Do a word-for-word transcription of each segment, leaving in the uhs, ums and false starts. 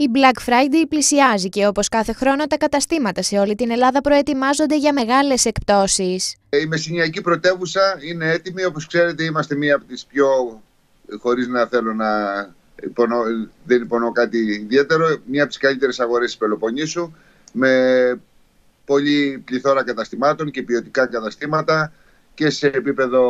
Η Black Friday πλησιάζει και όπως κάθε χρόνο τα καταστήματα σε όλη την Ελλάδα προετοιμάζονται για μεγάλες εκπτώσεις. Η μεσσηνιακή πρωτεύουσα είναι έτοιμη. Όπως ξέρετε, είμαστε μία από τις πιο, χωρίς να θέλω να υπονο... δεν υπονοώ κάτι ιδιαίτερο, μία από τις καλύτερες αγορές της Πελοποννήσου, με πολλή πληθώρα καταστημάτων και ποιοτικά καταστήματα και σε επίπεδο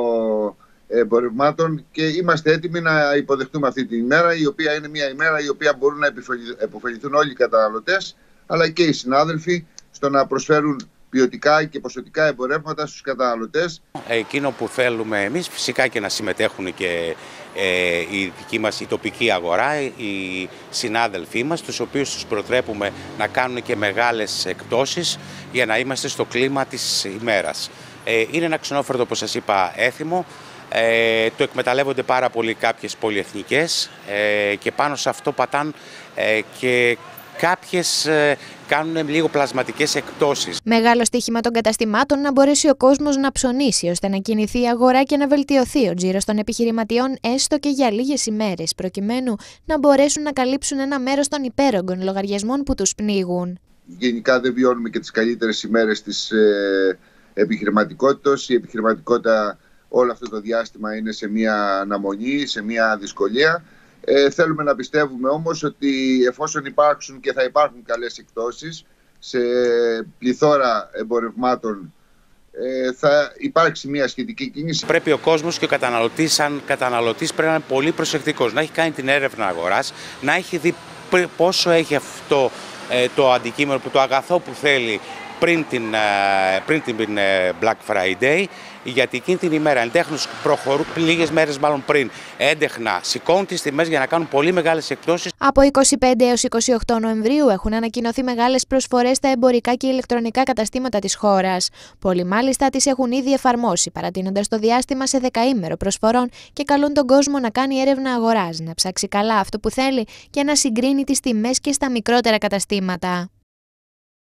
εμπορευμάτων, και είμαστε έτοιμοι να υποδεχτούμε αυτή την ημέρα, η οποία είναι μια ημέρα η οποία μπορούν να επωφεληθούν όλοι οι καταναλωτές αλλά και οι συνάδελφοι στο να προσφέρουν ποιοτικά και ποσοτικά εμπορεύματα στους καταναλωτές. Εκείνο που θέλουμε εμείς, φυσικά, και να συμμετέχουν και ε, η δική μας η τοπική αγορά, οι συνάδελφοί μας, τους οποίους τους προτρέπουμε να κάνουν και μεγάλες εκπτώσεις για να είμαστε στο κλίμα της ημέρας. Ε, είναι ένα ξενόφερτο, όπως σας είπα, έθιμο. Ε, το εκμεταλλεύονται πάρα πολύ κάποιες πολυεθνικές ε, και πάνω σε αυτό πατάν ε, και κάποιες ε, κάνουν λίγο πλασματικές εκπτώσεις. Μεγάλο στοίχημα των καταστημάτων να μπορέσει ο κόσμος να ψωνίσει ώστε να κινηθεί η αγορά και να βελτιωθεί ο τζίρος των επιχειρηματιών έστω και για λίγες ημέρες, προκειμένου να μπορέσουν να καλύψουν ένα μέρος των υπέρογκων λογαριασμών που τους πνίγουν. Γενικά δεν βιώνουμε και τις καλύτερες ημέρες της ε, επιχειρηματικότητας. Η επιχειρηματικότητα όλο αυτό το διάστημα είναι σε μια αναμονή, σε μια δυσκολία. Ε, θέλουμε να πιστεύουμε όμως ότι εφόσον υπάρξουν και θα υπάρχουν καλές εκπτώσεις σε πληθώρα εμπορευμάτων, ε, θα υπάρξει μια σχετική κίνηση. Πρέπει ο κόσμος και ο καταναλωτής, σαν καταναλωτής, πρέπει να είναι πολύ προσεκτικός, να έχει κάνει την έρευνα αγοράς, να έχει δει πόσο έχει αυτό ε, το αντικείμενο, που το αγαθό που θέλει, πριν την, πριν την Black Friday, γιατί εκείνη την ημέρα εντέχνως προχωρούν, λίγες μέρες μάλλον πριν, έντεχνα σηκώνουν τις τιμές για να κάνουν πολύ μεγάλες εκπτώσεις. Από είκοσι πέντε έως είκοσι οκτώ Νοεμβρίου έχουν ανακοινωθεί μεγάλες προσφορές στα εμπορικά και ηλεκτρονικά καταστήματα της χώρας. Πολλοί μάλιστα τις έχουν ήδη εφαρμόσει, παρατείνοντας το διάστημα σε δεκαήμερο προσφορών, και καλούν τον κόσμο να κάνει έρευνα αγοράς, να ψάξει καλά αυτό που θέλει και να συγκρίνει τις τιμές και στα μικρότερα καταστήματα.